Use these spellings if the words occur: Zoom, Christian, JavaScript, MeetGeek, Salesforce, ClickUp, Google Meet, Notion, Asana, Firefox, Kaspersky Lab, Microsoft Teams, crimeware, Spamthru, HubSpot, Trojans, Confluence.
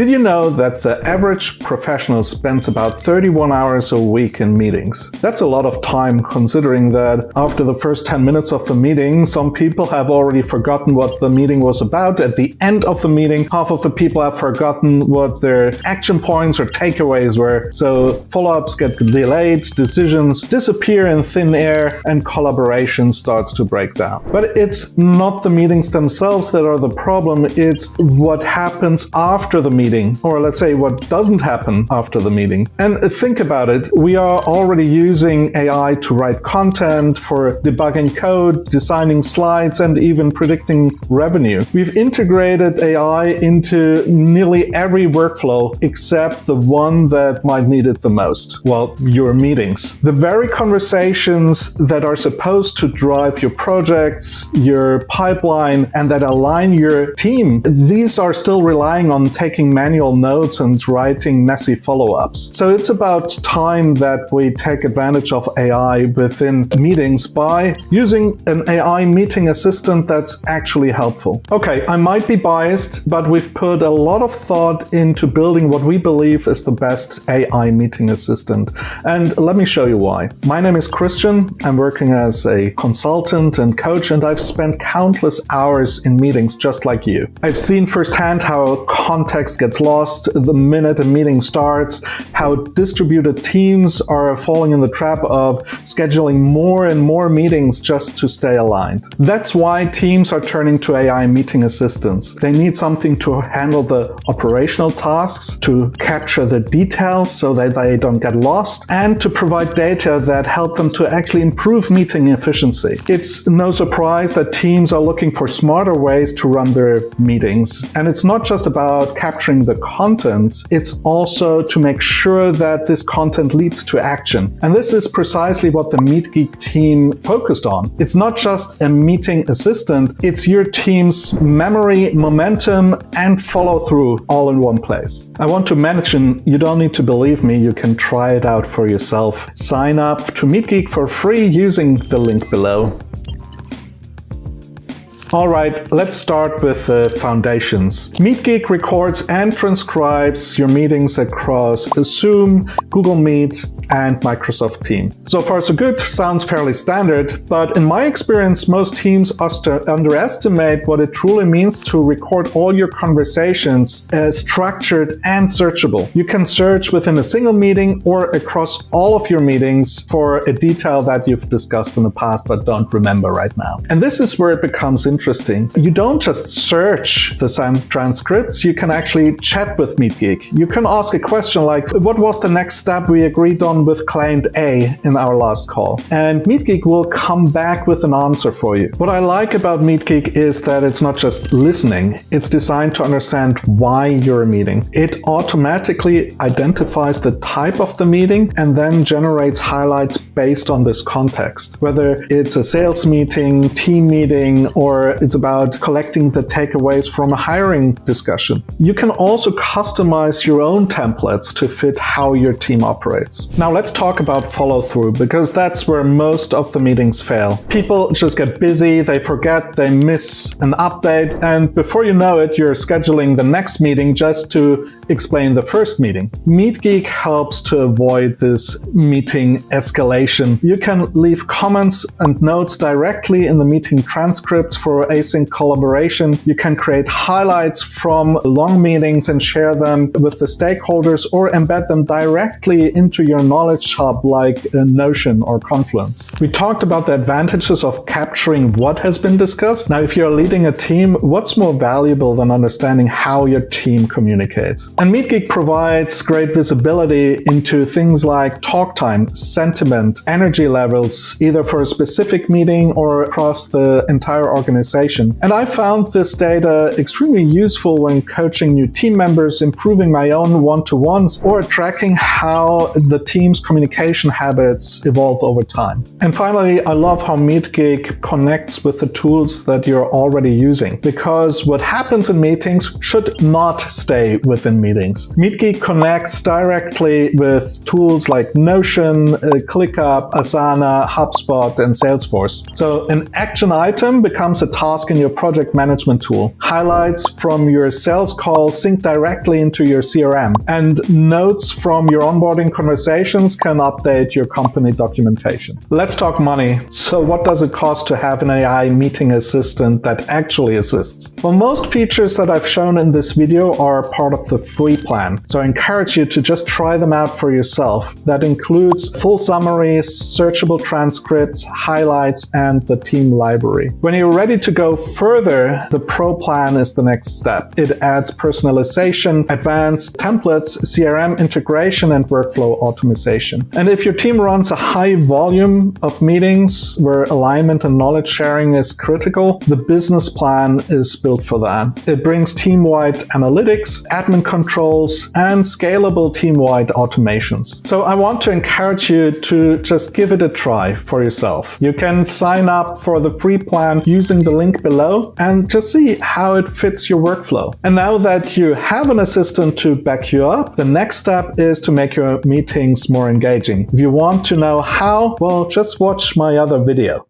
Did you know that the average professional spends about 31 hours a week in meetings? That's a lot of time, considering that after the first 10 minutes of the meeting, some people have already forgotten what the meeting was about. At the end of the meeting, half of the people have forgotten what their action points or takeaways were. So follow-ups get delayed, decisions disappear in thin air, and collaboration starts to break down. But it's not the meetings themselves that are the problem, it's what happens after the meeting. Or let's say what doesn't happen after the meeting. And think about it, we are already using AI to write content, for debugging code, designing slides, and even predicting revenue. We've integrated AI into nearly every workflow except the one that might need it the most. Well, your meetings. The very conversations that are supposed to drive your projects, your pipeline, and that align your team, these are still relying on taking manual notes and writing messy follow-ups. So it's about time that we take advantage of AI within meetings by using an AI meeting assistant that's actually helpful. Okay, I might be biased, but we've put a lot of thought into building what we believe is the best AI meeting assistant. And let me show you why. My name is Christian. I'm working as a consultant and coach, and I've spent countless hours in meetings just like you. I've seen firsthand how context gets lost the minute a meeting starts, how distributed teams are falling in the trap of scheduling more and more meetings just to stay aligned. That's why teams are turning to AI meeting assistants. They need something to handle the operational tasks, to capture the details so that they don't get lost, and to provide data that help them to actually improve meeting efficiency. It's no surprise that teams are looking for smarter ways to run their meetings. And it's not just about capturing the content, it's also to make sure that this content leads to action. And this is precisely what the MeetGeek team focused on. It's not just a meeting assistant, it's your team's memory, momentum, and follow-through all in one place. I want to mention, you don't need to believe me, you can try it out for yourself. Sign up to MeetGeek for free using the link below. All right, let's start with the foundations. MeetGeek records and transcribes your meetings across Zoom, Google Meet, and Microsoft Teams. So far so good, sounds fairly standard, but in my experience, most teams underestimate what it truly means to record all your conversations as structured and searchable. You can search within a single meeting or across all of your meetings for a detail that you've discussed in the past but don't remember right now. And this is where it becomes interesting. You don't just search the transcripts, you can actually chat with MeetGeek. You can ask a question like, what was the next step we agreed on with client A in our last call? And MeetGeek will come back with an answer for you. What I like about MeetGeek is that it's not just listening, it's designed to understand why you're meeting. It automatically identifies the type of the meeting and then generates highlights based on this context, whether it's a sales meeting, team meeting, or it's about collecting the takeaways from a hiring discussion. You can also customize your own templates to fit how your team operates. Now let's talk about follow-through, because that's where most of the meetings fail. People just get busy, they forget, they miss an update, and before you know it, you're scheduling the next meeting just to explain the first meeting. MeetGeek helps to avoid this meeting escalation. You can leave comments and notes directly in the meeting transcript for async collaboration. You can create highlights from long meetings and share them with the stakeholders, or embed them directly into your knowledge hub like Notion or Confluence. We talked about the advantages of capturing what has been discussed. Now, if you're leading a team, what's more valuable than understanding how your team communicates? And MeetGeek provides great visibility into things like talk time, sentiment, energy levels, either for a specific meeting or across the entire organization. And I found this data extremely useful when coaching new team members, improving my own one-to-ones, or tracking how the team's communication habits evolve over time. And finally, I love how MeetGeek connects with the tools that you're already using, because what happens in meetings should not stay within meetings. MeetGeek connects directly with tools like Notion, ClickUp, Asana, HubSpot, and Salesforce. So an action item becomes a task in your project management tool. Highlights from your sales call sync directly into your CRM, and notes from your onboarding conversations can update your company documentation. Let's talk money. So what does it cost to have an AI meeting assistant that actually assists? Well, most features that I've shown in this video are part of the free plan. So I encourage you to just try them out for yourself. That includes full summaries, searchable transcripts, highlights, and the team library. When you're ready to go further, the Pro plan is the next step. It adds personalization, advanced templates, CRM integration, and workflow automation. And if your team runs a high volume of meetings where alignment and knowledge sharing is critical, the business plan is built for that. It brings team-wide analytics, admin controls, and scalable team-wide automations. So I want to encourage you to just give it a try for yourself. You can sign up for the free plan using the link below and just see how it fits your workflow. And now that you have an assistant to back you up, the next step is to make your meetings more engaging. If you want to know how, well, just watch my other video.